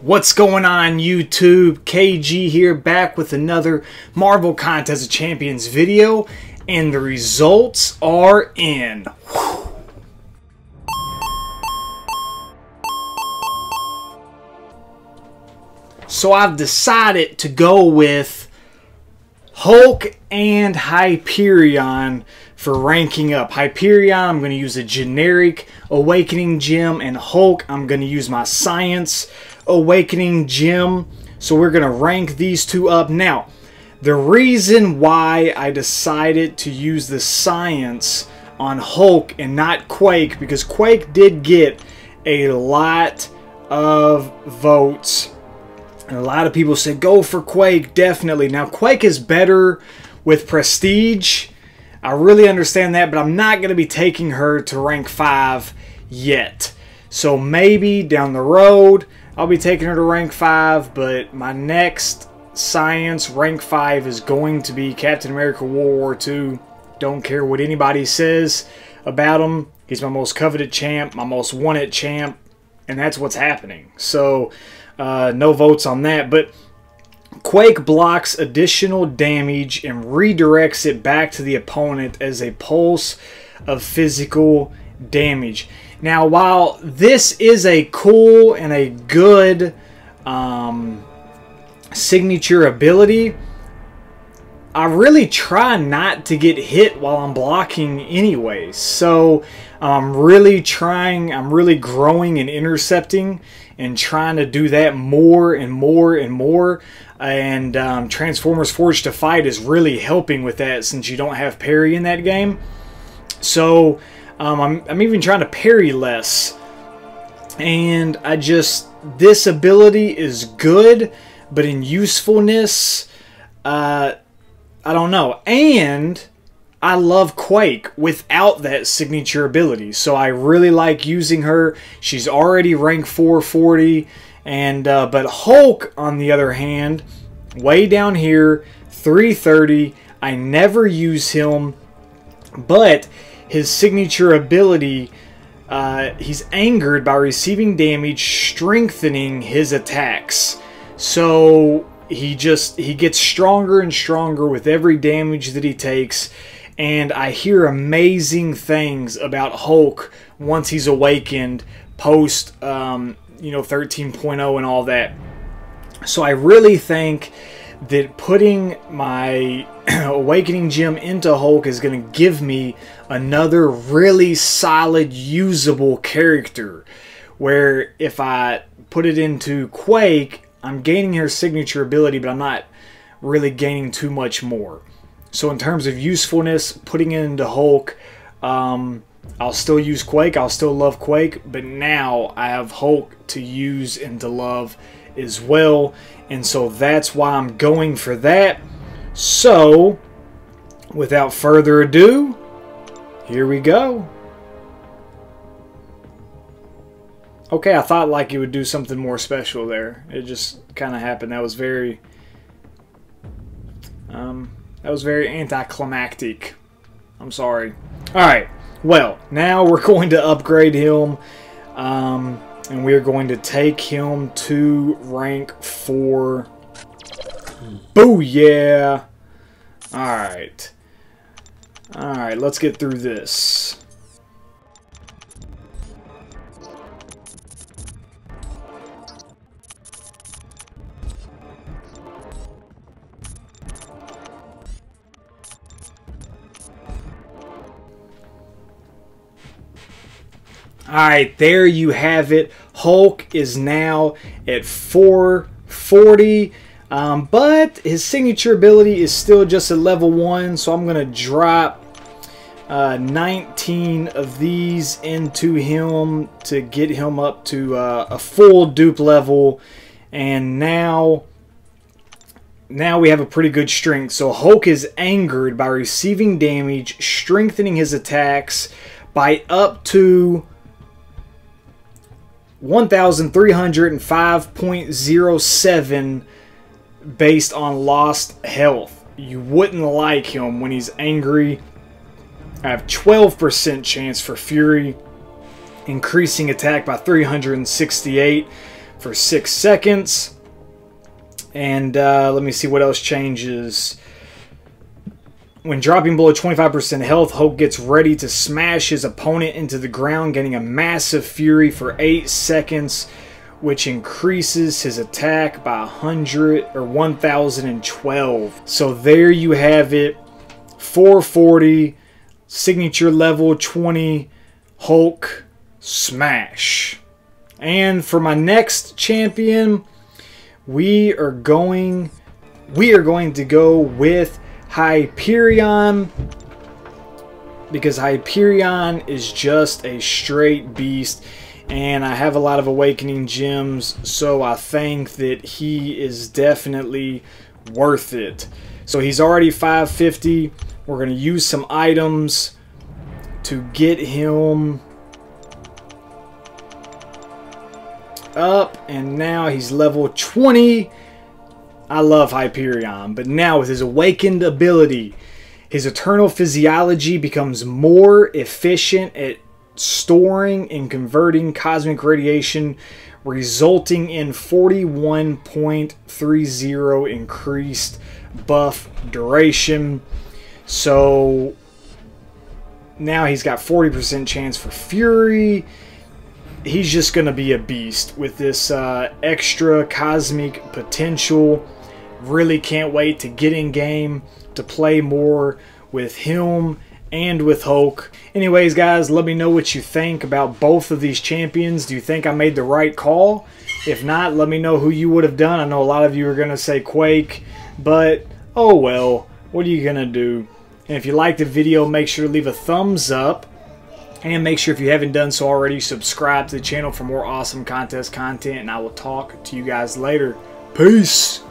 What's going on YouTube? KG here, back with another Marvel Contest of Champions video, and the results are in. Whew. So I've decided to go with Hulk and Hyperion for ranking up. Hyperion, I'm going to use a generic Awakening Gem, and Hulk, I'm going to use my Science Awakening Gem. So we're going to rank these two up. Now, the reason why I decided to use the Science on Hulk and not Quake, because Quake did get a lot of votes, and a lot of people said, go for Quake, definitely. Now, Quake is better with prestige. I really understand that, but I'm not going to be taking her to rank 5 yet. So maybe down the road, I'll be taking her to rank 5, but my next Science rank 5 is going to be Captain America World War II. Don't care what anybody says about him. He's my most coveted champ, my most wanted champ, and that's what's happening. So no votes on that, but Quake blocks additional damage and redirects it back to the opponent as a pulse of physical damage. Now, while this is a cool and a good signature ability, I really try not to get hit while I'm blocking anyways. So I'm really growing and intercepting and trying to do that more and more and more. And Transformers Forge to Fight is really helping with that, since you don't have parry in that game. So I'm even trying to parry less. And this ability is good, but in usefulness, I don't know. And I love Quake without that signature ability, so I really like using her. She's already rank 440, and but Hulk, on the other hand, way down here, 330. I never use him, but his signature ability, he's angered by receiving damage, strengthening his attacks. So he gets stronger and stronger with every damage that he takes. And I hear amazing things about Hulk once he's awakened, post, 13.0 and all that. So I really think that putting my Awakening Gem into Hulk is going to give me another really solid, usable character, where if I put it into Quake, I'm gaining her signature ability, but I'm not really gaining too much more. So in terms of usefulness, putting it into Hulk, I'll still use Quake, I'll still love Quake, but now I have Hulk to use and to love as well, and so that's why I'm going for that. So without further ado, here we go. Okay, I thought like it would do something more special there. It just kind of happened. That was very anticlimactic. I'm sorry. Alright, well, now we're going to upgrade him, and we're going to take him to rank 4. Booyah! Alright. Alright, let's get through this. Alright, there you have it. Hulk is now at 440, but his signature ability is still just at level 1, so I'm going to drop 19 of these into him to get him up to a full dupe level. And now we have a pretty good strength. So Hulk is angered by receiving damage, strengthening his attacks by up to 1,305.07 based on lost health. You wouldn't like him when he's angry. I have 12% chance for Fury, increasing attack by 368. for 6 seconds. And let me see what else changes. When dropping below 25% health, Hulk gets ready to smash his opponent into the ground, getting a massive fury for 8 seconds, which increases his attack by 100 or 1012. So there you have it. 440 signature level 20 Hulk smash. And for my next champion, we are going to go with Hyperion, because Hyperion is just a straight beast, and I have a lot of Awakening Gems, so I think that he is definitely worth it. So he's already 550. We're going to use some items to get him up, and now he's level 20. I love Hyperion, but now with his awakened ability, his Eternal Physiology becomes more efficient at storing and converting cosmic radiation, resulting in 41.30 increased buff duration. So now he's got 40% chance for fury. He's just going to be a beast with this extra cosmic potential. Really can't wait to get in game to play more with him and with Hulk. Anyways, guys, let me know what you think about both of these champions. Do you think I made the right call? If not, let me know who you would have done. I know a lot of you are going to say Quake, but oh well, what are you going to do? And if you liked the video, make sure to leave a thumbs up. And make sure, if you haven't done so already, subscribe to the channel for more awesome contest content. And I will talk to you guys later. Peace.